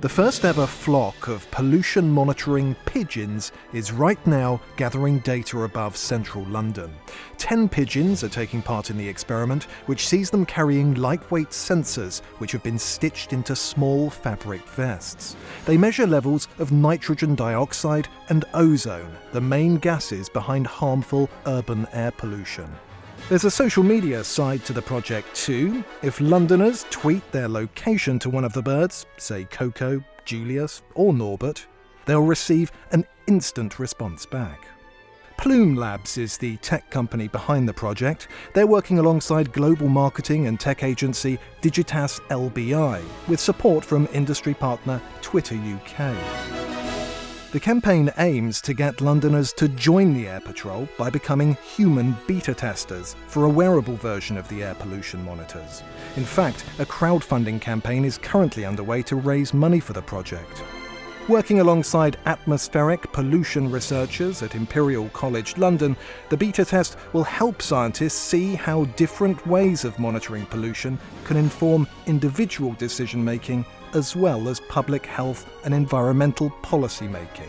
The first ever flock of pollution monitoring pigeons is right now gathering data above central London. 10 pigeons are taking part in the experiment, which sees them carrying lightweight sensors which have been stitched into small fabric vests. They measure levels of nitrogen dioxide and ozone, the main gases behind harmful urban air pollution. There's a social media side to the project too. If Londoners tweet their location to one of the birds, say Coco, Julius or Norbert, they'll receive an instant response back. Plume Labs is the tech company behind the project. They're working alongside global marketing and tech agency Digitas LBI, with support from industry partner Twitter UK. The campaign aims to get Londoners to join the Air Patrol by becoming human beta testers for a wearable version of the air pollution monitors. In fact, a crowdfunding campaign is currently underway to raise money for the project. Working alongside atmospheric pollution researchers at Imperial College London, the beta test will help scientists see how different ways of monitoring pollution can inform individual decision-making as well as public health and environmental policy making.